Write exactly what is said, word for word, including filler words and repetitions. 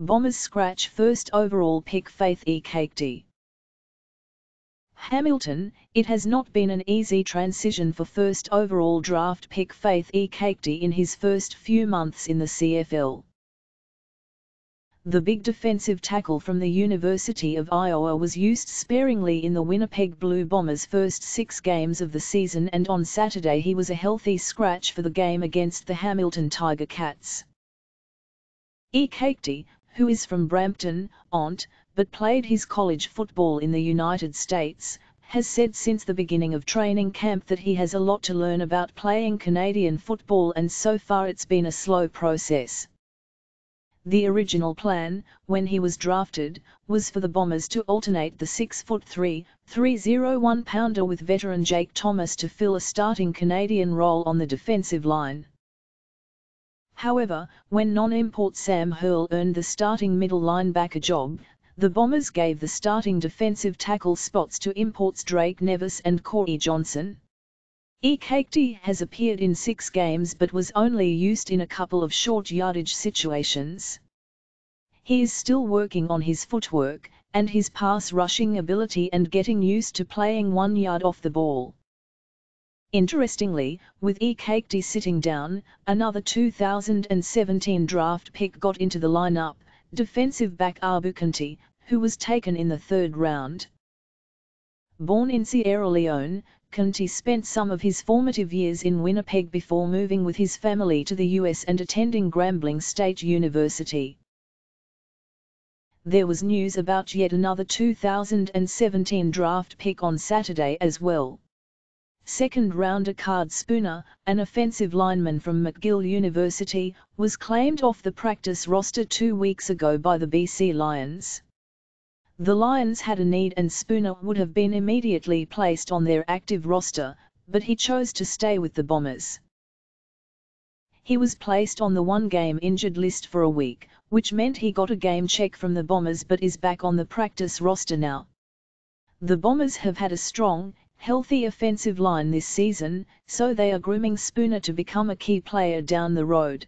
Bombers scratch first overall pick Faith Ekakitie. Hamilton, it has not been an easy transition for first overall draft pick Faith Ekakitie in his first few months in the C F L. The big defensive tackle from the University of Iowa was used sparingly in the Winnipeg Blue Bombers' first six games of the season, and on Saturday he was a healthy scratch for the game against the Hamilton Tiger-Cats. Ekakitie, who is from Brampton, Ont, but played his college football in the United States, has said since the beginning of training camp that he has a lot to learn about playing Canadian football, and so far it's been a slow process. The original plan, when he was drafted, was for the Bombers to alternate the six foot three, three hundred one pounder with veteran Jake Thomas to fill a starting Canadian role on the defensive line. However, when non-import Sam Hurl earned the starting middle linebacker job, the Bombers gave the starting defensive tackle spots to imports Drake Nevis and Corey Johnson. Ekakitie has appeared in six games but was only used in a couple of short yardage situations. He is still working on his footwork and his pass rushing ability and getting used to playing one yard off the ball. Interestingly, with Ekakitie sitting down, another two thousand seventeen draft pick got into the lineup, defensive back Arbu Kenty, who was taken in the third round. Born in Sierra Leone, Kenty spent some of his formative years in Winnipeg before moving with his family to the U S and attending Grambling State University. There was news about yet another two thousand seventeen draft pick on Saturday as well. Second-rounder Card Spooner, an offensive lineman from McGill University, was claimed off the practice roster two weeks ago by the B C Lions. The Lions had a need and Spooner would have been immediately placed on their active roster, but he chose to stay with the Bombers. He was placed on the one-game injured list for a week, which meant he got a game check from the Bombers but is back on the practice roster now. The Bombers have had a strong, healthy offensive line this season, so they are grooming Spooner to become a key player down the road.